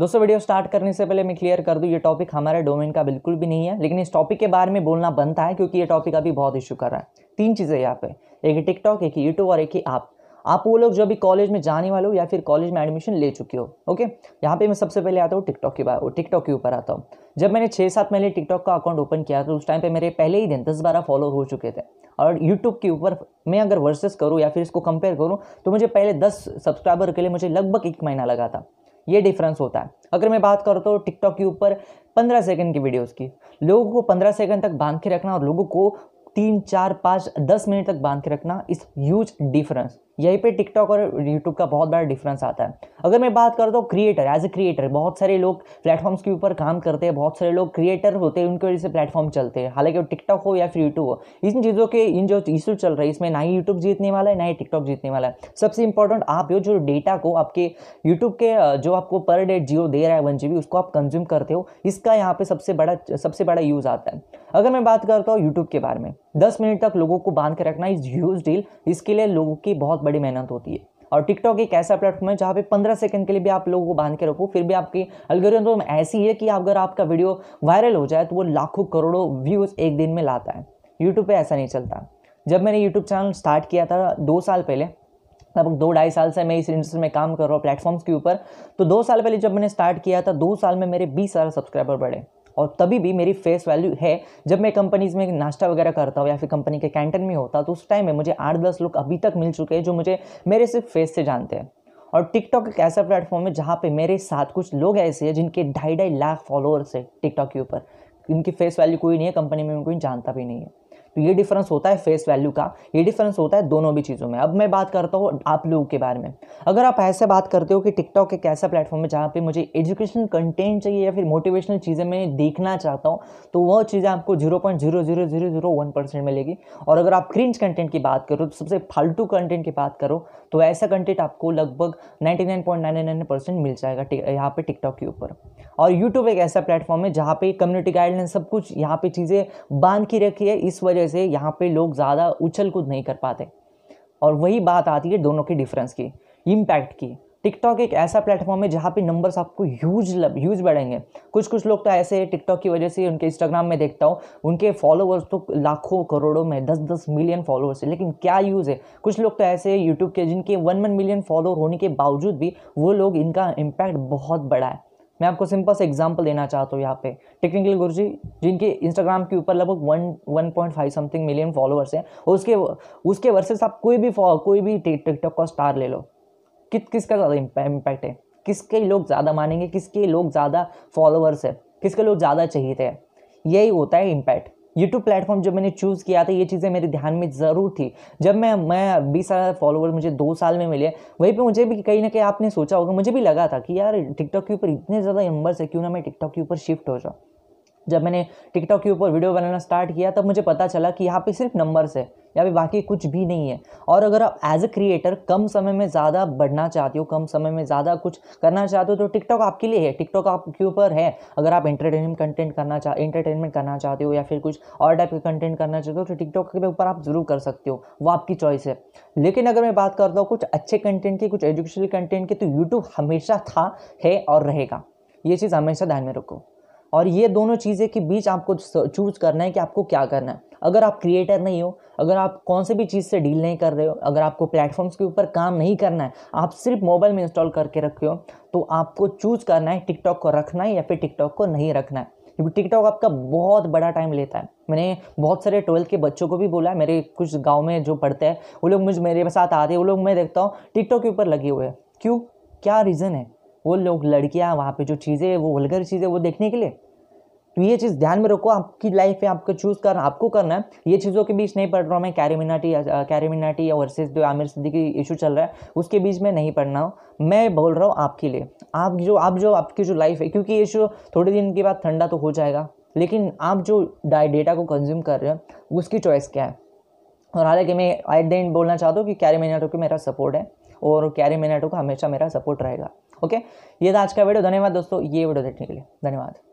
दोस्तों video start करने से पहले मैं क्लियर कर दूं, ये टॉपिक हमारे डोमेन का बिल्कुल भी नहीं है, लेकिन इस टॉपिक के बारे में बोलना बनता है क्योंकि ये टॉपिक अभी बहुत इश्यू कर रहा है। तीन चीज़ें यहाँ पे, एक ही टिकटॉक, एक ही यूट्यूब और एक ही आप वो लोग जो अभी कॉलेज में जाने वाले हो या फिर कॉलेज में एडमिशन ले चुके हो। ओके, यहाँ पे मैं सबसे पहले आता हूँ टिकटॉक के ऊपर आता हूँ। जब मैंने 6-7 पहले टिकटॉक का अकाउंट ओपन किया तो उस टाइम पे मेरे पहले ही दिन 10-12 फॉलोअर हो चुके थे, और यूट्यूब के ऊपर मैं अगर वर्सेस करूँ या फिर इसको कंपेयर करूँ तो मुझे पहले 10 सब्सक्राइबर के लिए मुझे लगभग 1 महीना लगा था। ये डिफरेंस होता है। अगर मैं बात करता हूँ टिकटॉक के ऊपर 15 सेकंड की वीडियोज़ की, लोगों को 15 सेकंड तक बांध के रखना और लोगों को 3, 4, 5, 10 मिनट तक बांध के रखना, इस ह्यूज डिफरेंस, यहीं पे टिकटॉक और यूट्यूब का बहुत बड़ा डिफरेंस आता है। अगर मैं बात करता हूँ क्रिएटर, एज ए क्रिएटर बहुत सारे लोग प्लेटफॉर्म्स के ऊपर काम करते हैं, बहुत सारे लोग क्रिएटर होते हैं, उनकी वजह से प्लेटफॉर्म चलते हैं, हालांकि वो टिकटॉक हो या फिर यूट्यूब हो। इन चीज़ों के इन जो इशू चल रहे हैं इसमें ना ही यूट्यूब जीतने वाला है ना ही टिकटॉक जीतने वाला है। सबसे इंपॉर्टेंट आप जो डेटा को आपके यूट्यूब के जो आपको पर डे जियो दे रहा है 1 GB, उसको आप कंज्यूम करते हो, इसका यहाँ पर सबसे बड़ा यूज़ आता है। अगर मैं बात करता हूँ यूट्यूब के बारे में, 10 मिनट तक लोगों को बांध के रखना इज ह्यूज डील, इसके लिए लोगों की बहुत बड़ी मेहनत होती है। और टिकटॉक एक ऐसा प्लेटफॉर्म है जहाँ पे 15 सेकंड के लिए भी आप लोगों को बांध के रखो फिर भी आपकी एल्गोरिथम ऐसी है कि अगर आपका वीडियो वायरल हो जाए तो वो लाखों करोड़ों व्यूज़ एक दिन में लाता है। यूट्यूब पे ऐसा नहीं चलता। जब मैंने यूट्यूब चैनल स्टार्ट किया था 2 साल पहले, लगभग 2-2.5 साल से मैं इस इंडस्ट्री में काम कर रहा हूँ प्लेटफॉर्म्स के ऊपर, तो 2 साल पहले जब मैंने स्टार्ट किया था 2 साल में मेरे 20,000 सब्सक्राइबर बढ़े, और तभी भी मेरी फेस वैल्यू है। जब मैं कंपनीज में नाश्ता वगैरह करता हूँ या फिर कंपनी के कैंटीन में होता तो उस टाइम में मुझे 8-10 लोग अभी तक मिल चुके हैं जो मुझे मेरे सिर्फ फेस से जानते हैं। और टिकटॉक एक ऐसा प्लेटफॉर्म है जहाँ पे मेरे साथ कुछ लोग ऐसे हैं जिनके 2.5-2.5 लाख फॉलोअर्स है टिकटॉक के ऊपर, इनकी फेस वैल्यू कोई नहीं है, कंपनी में कोई जानता भी नहीं है। तो ये डिफरेंस होता है फेस वैल्यू का, ये डिफरेंस होता है दोनों भी चीज़ों में। अब मैं बात करता हूँ आप लोगों के बारे में। अगर आप ऐसे बात करते हो कि टिकटॉक एक ऐसा प्लेटफॉर्म है जहाँ पे मुझे एजुकेशनल कंटेंट चाहिए या फिर मोटिवेशनल चीज़ें मैं देखना चाहता हूँ, तो वह चीज़ें आपको 0.00001% मिलेगी। और अगर आप क्रिंज कंटेंट की बात करो, तो सबसे फालतू कंटेंट की बात करो, तो ऐसा कंटेंट आपको लगभग 99.999% मिल जाएगा यहाँ पर टिकटॉक के ऊपर। और यूट्यूब एक ऐसा प्लेटफॉर्म है जहाँ पर कम्युनिटी गाइडलाइन सब कुछ यहाँ पर चीज़ें बांध के रखी है, इस वजह से यहाँ पे लोग ज़्यादा उछल कूद नहीं कर पाते। और वही बात आती है दोनों के डिफरेंस की, इम्पैक्ट की। टिकटॉक एक ऐसा प्लेटफॉर्म है जहाँ पे नंबर्स आपको ह्यूज बढ़ेंगे। कुछ लोग तो ऐसे टिकटॉक की वजह से, उनके इंस्टाग्राम में देखता हूँ उनके फॉलोअर्स तो लाखों करोड़ों में 10-10 मिलियन फॉलोअर्स है, लेकिन क्या यूज़ है। कुछ लोग तो ऐसे यूट्यूब के जिनके 1-1 मिलियन फॉलोअर होने के बावजूद भी वो लोग, इनका इम्पैक्ट बहुत बड़ा है। मैं आपको सिंपल से एग्जांपल देना चाहता हूँ यहाँ पे टेक्निकल गुरुजी, जिनके इंस्टाग्राम के ऊपर लगभग 1.5 something मिलियन फॉलोअर्स हैं, और उसके वर्सेस आप कोई भी टिकटॉक का स्टार ले लो, किसका ज़्यादा इम्पैक्ट है, किसके लोग ज़्यादा मानेंगे, किसके लोग ज़्यादा फॉलोअर्स है, किसके लोग ज़्यादा चाहिए थे, यही होता है इम्पैक्ट। यूट्यूब प्लेटफॉर्म जब मैंने चूज़ किया था ये चीज़ें मेरे ध्यान में ज़रूर थी। जब मैं 20,000 फॉलोवर मुझे 2 साल में मिले, वहीं पे मुझे भी कहीं ना कहीं आपने सोचा होगा, मुझे भी लगा था कि यार टिकटॉक के ऊपर इतने ज़्यादा नंबर्स है, क्यों ना मैं टिकटॉक के ऊपर शिफ्ट हो जाऊँ। जब मैंने टिकटॉक के ऊपर वीडियो बनाना स्टार्ट किया तब मुझे पता चला कि यहाँ पे सिर्फ नंबर्स है, यहाँ पे बाकी कुछ भी नहीं है। और अगर आप एज अ क्रिएटर कम समय में ज़्यादा बढ़ना चाहते हो, कम समय में ज़्यादा कुछ करना चाहते हो, तो टिकटॉक आपके लिए है, टिकटॉक आपके ऊपर है। अगर आप एंटरटेनमेंट करना चाहते हो या फिर कुछ और टाइप का कंटेंट करना चाहते हो, तो टिकटॉक के ऊपर आप ज़रूर कर सकते हो, वो आपकी चॉइस है। लेकिन अगर मैं बात करता हूँ कुछ अच्छे कंटेंट की, कुछ एजुकेशनल कंटेंट की, तो यूट्यूब हमेशा था, है और रहेगा। ये चीज़ हमेशा ध्यान में रखो। और ये दोनों चीज़ें के बीच आपको चूज़ करना है कि आपको क्या करना है। अगर आप क्रिएटर नहीं हो, अगर आप कौन से भी चीज़ से डील नहीं कर रहे हो, अगर आपको प्लेटफॉर्म्स के ऊपर काम नहीं करना है, आप सिर्फ मोबाइल में इंस्टॉल करके रखे हो, तो आपको चूज़ करना है टिकटॉक को रखना है या फिर टिकटॉक को नहीं रखना है, क्योंकि टिकटॉक आपका बहुत बड़ा टाइम लेता है। मैंने बहुत सारे 12th के बच्चों को भी बोला है, मेरे कुछ गाँव में जो पढ़ते हैं वो लोग मेरे साथ आते हैं, वो लोग मैं देखता हूँ टिकटॉक के ऊपर लगे हुए हैं। क्यों, क्या रीज़न है? वो लोग लड़कियाँ वहाँ पे जो चीज़ें, वो वल्गर चीज़ें वो देखने के लिए। तो ये चीज़ ध्यान में रखो, आपकी लाइफ में आपको चूज़ करना, आपको करना है। ये चीज़ों के बीच नहीं पढ़ रहा हूँ मैं, कैरीमिनाटी वर्सेस जो आमिर सिद्दीकी इशू चल रहा है उसके बीच में नहीं पढ़ना हूँ, मैं बोल रहा हूँ आपके लिए, आप जो आपकी जो लाइफ है, क्योंकि ये इशू थोड़े दिन के बाद ठंडा तो हो जाएगा, लेकिन आप जो डेटा को कंज्यूम कर रहे हो उसकी चॉइस क्या है। और हालांकि मैं एट द एंड बोलना चाहता हूँ कि कैरीमिनाटी को मेरा सपोर्ट है और कैरीमिनाटी को हमेशा मेरा सपोर्ट रहेगा। ओके, ये था आज का वीडियो। धन्यवाद दोस्तों, ये वीडियो देखने के लिए धन्यवाद।